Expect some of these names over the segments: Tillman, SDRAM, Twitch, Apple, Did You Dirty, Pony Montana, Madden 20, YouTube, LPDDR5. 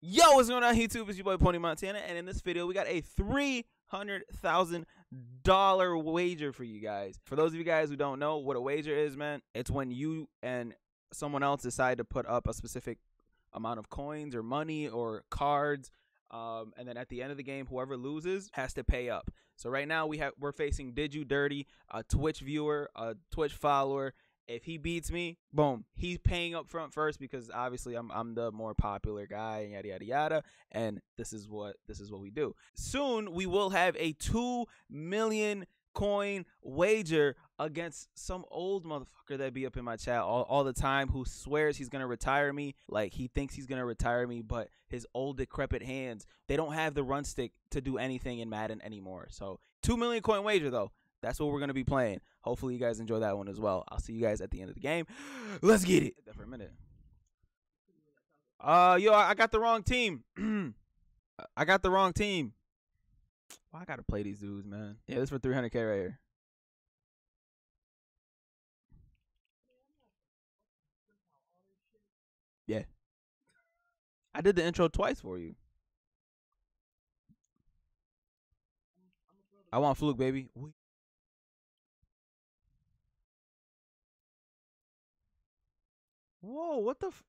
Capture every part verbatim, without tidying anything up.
Yo, what's going on YouTube? It's your boy Pony Montana, and in this video we got a three hundred thousand dollar wager for you guys. For those of you guys who don't know what a wager is, man, it's when you and someone else decide to put up a specific amount of coins or money or cards, um, and then at the end of the game whoever loses has to pay up. So right now we have we're facing Did You Dirty, a Twitch viewer, a Twitch follower. If he beats me, boom, he's paying up front first because obviously I'm I'm the more popular guy, yada yada yada, and this is what this is what we do. Soon we will have a two million coin wager against some old motherfucker that be up in my chat all, all the time who swears he's gonna retire me, like he thinks he's gonna retire me, but his old decrepit hands, they don't have the run stick to do anything in Madden anymore. So two million coin wager though. That's what we're going to be playing. Hopefully, you guys enjoy that one as well. I'll see you guys at the end of the game. Let's get it. For a minute. Uh, yo, I got the wrong team. I got the wrong team. Well, I got to play these dudes, man. Yeah, this is for three hundred K right here. Yeah. I did the intro twice for you. I want fluke, baby. Whoa, what the f-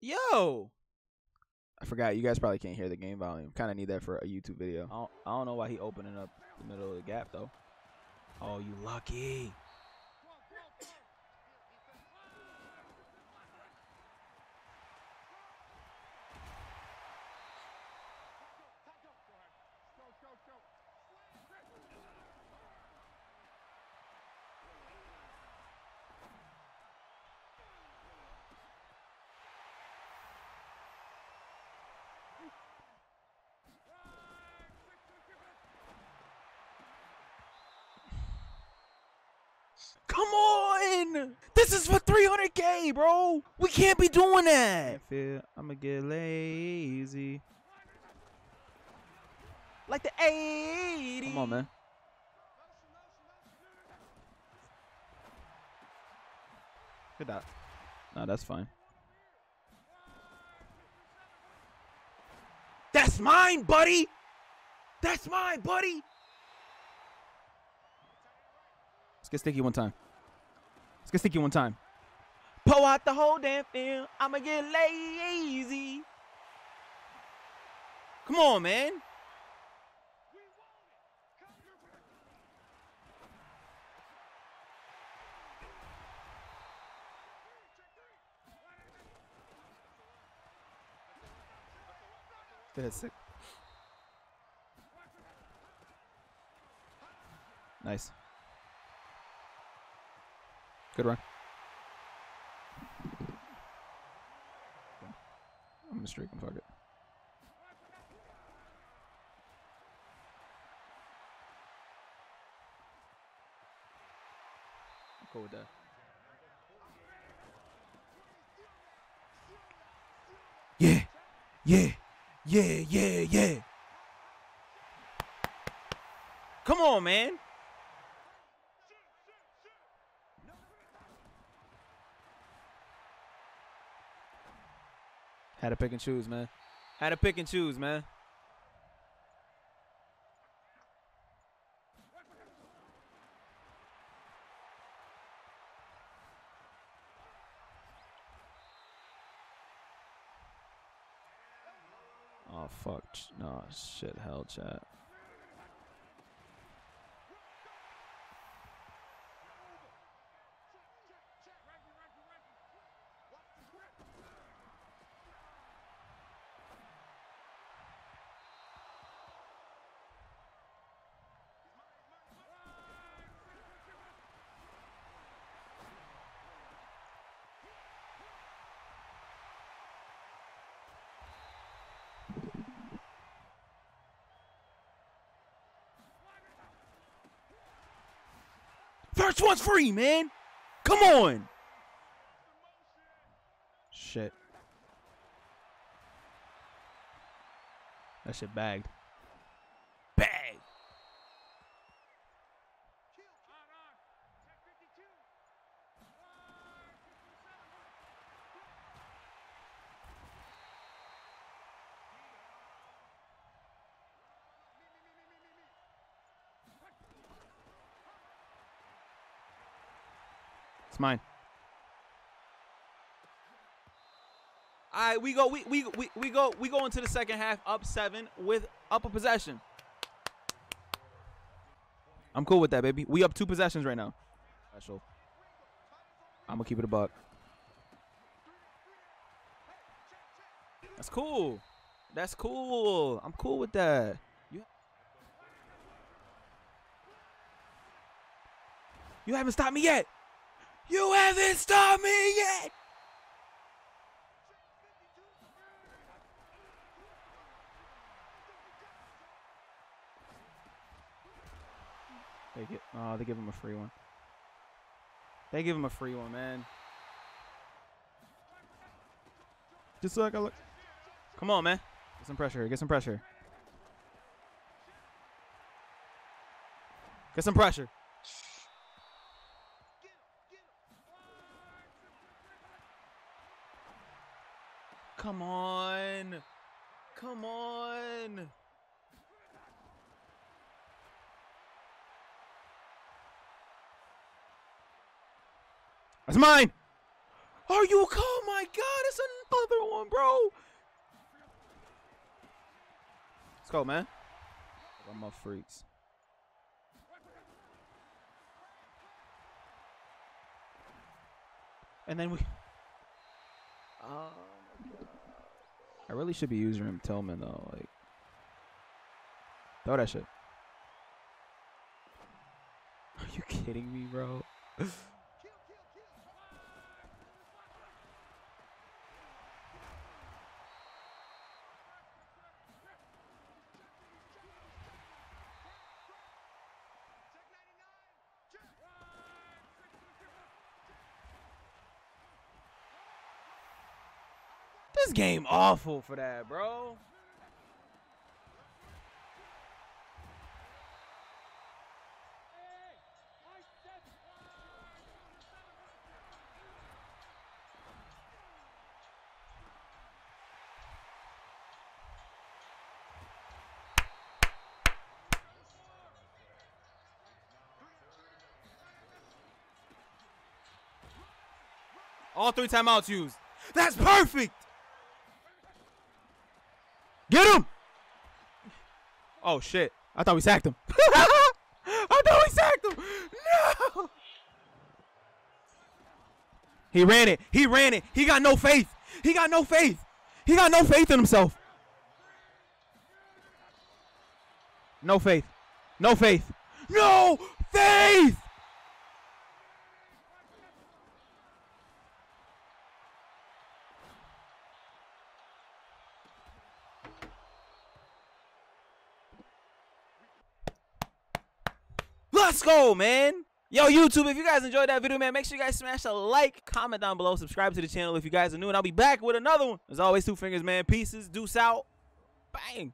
Yo! I forgot, you guys probably can't hear the game volume. Kind of need that for a YouTube video. I don't, I don't know why he opening up the middle of the gap, though. Oh, you lucky. Come on! This is for three hundred K, bro! We can't be doing that! I'm gonna get lazy. Like the eighty! Come on, man. Good that. No, that's fine. That's mine, buddy! That's mine, buddy! Let's get sticky one time. Let's get sticky one time. Pull out the whole damn thing. I'ma get lazy. Come on, man. That's sick. Nice. Good run. I'm gonna streak and fuck it. I'm cool with that. Yeah, yeah, yeah, yeah, yeah. Come on, man. Had to pick and choose, man. Had to pick and choose, man. Oh, fuck. No, shit, hell, chat. First one's free, man. Come on. Shit. That shit bagged. Bagged. mine. All right, we go. We we we we go. We go into the second half up seven with up a possession. I'm cool with that, baby. We up two possessions right now. Special. I'm gonna keep it a buck. That's cool. That's cool. I'm cool with that. You, you haven't stopped me yet. You haven't stopped me yet. They get, oh, they give him a free one. They give him a free one, man. Just like I look. Come on, man. Get some pressure. Get some pressure. Get some pressure. Come on. Come on. That's mine. Are you? Oh my God! It's another one, bro. Let's go, man. I'm up freaks. And then we. Oh my God. I really should be using him, Tillman, though. Like, throw that shit. Are you kidding me, bro? This game awful for that, bro. All three timeouts used. That's perfect. Get him! Oh, shit. I thought we sacked him. I thought we sacked him! No! He ran it. He ran it. He got no faith. He got no faith. He got no faith in himself. No faith. No faith. No faith! Let's go, man. Yo, YouTube, if you guys enjoyed that video, man, make sure you guys smash a like, comment down below, subscribe to the channel if you guys are new, and I'll be back with another one. As always, two fingers, man. Pieces, deuce out. Bang.